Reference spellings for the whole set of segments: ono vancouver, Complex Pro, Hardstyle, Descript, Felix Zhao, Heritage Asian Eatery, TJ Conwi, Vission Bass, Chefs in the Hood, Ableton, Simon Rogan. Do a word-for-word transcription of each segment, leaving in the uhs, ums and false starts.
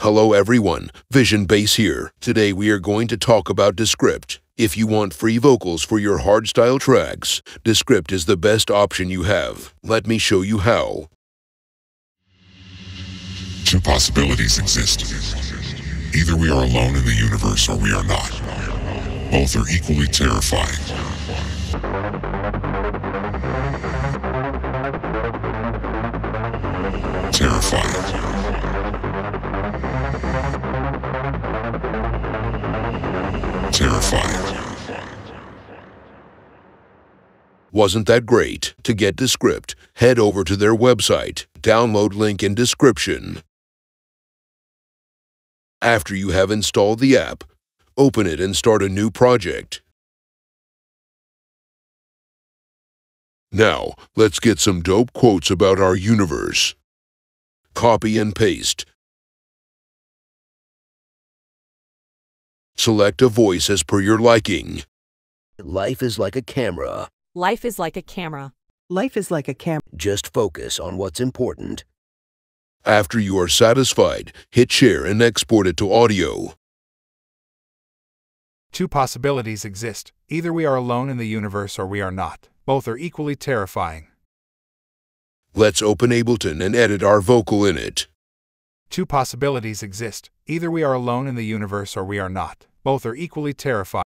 Hello everyone, Vission Bass here. Today we are going to talk about Descript. If you want free vocals for your hardstyle tracks, Descript is the best option you have. Let me show you how. Two possibilities exist. Either we are alone in the universe or we are not. Both are equally terrifying. Terrifying. Terrifying. Wasn't that great? To get Descript, head over to their website. Download link in description. After you have installed the app, open it and start a new project. Now, let's get some dope quotes about our universe. Copy and paste. Select a voice as per your liking. Life is like a camera. Life is like a camera. Life is like a camera. Just focus on what's important. After you are satisfied, hit share and export it to audio. Two possibilities exist. Either we are alone in the universe or we are not. Both are equally terrifying. Let's open Ableton and edit our vocal in it. Two possibilities exist. Either we are alone in the universe or we are not. Both are equally terrifying.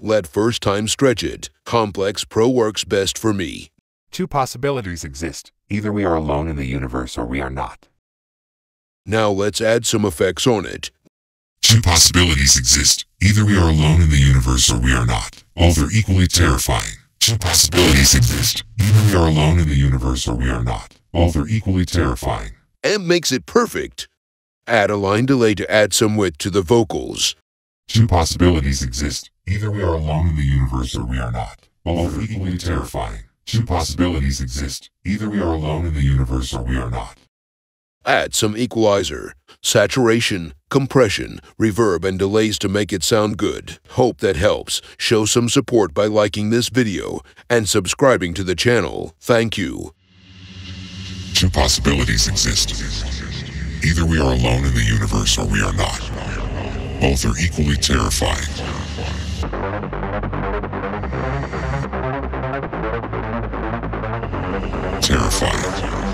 Let first time stretch it. Complex Pro works best for me. Two possibilities exist. Either we are alone in the universe or we are not. Now let's add some effects on it. Two possibilities exist. Either we are alone in the universe or we are not. Both are equally terrifying. Two possibilities exist. Either we are alone in the universe or we are not. Both are equally terrifying. M makes it perfect. Add a line delay to add some width to the vocals. Two possibilities exist. Either we are alone in the universe or we are not. Both are equally terrifying. Two possibilities exist. Either we are alone in the universe or we are not. Add some equalizer, saturation, compression, reverb, and delays to make it sound good. Hope that helps. Show some support by liking this video and subscribing to the channel. Thank you. Two possibilities exist. Either we are alone in the universe or we are not. Both are equally terrifying. Terrifying.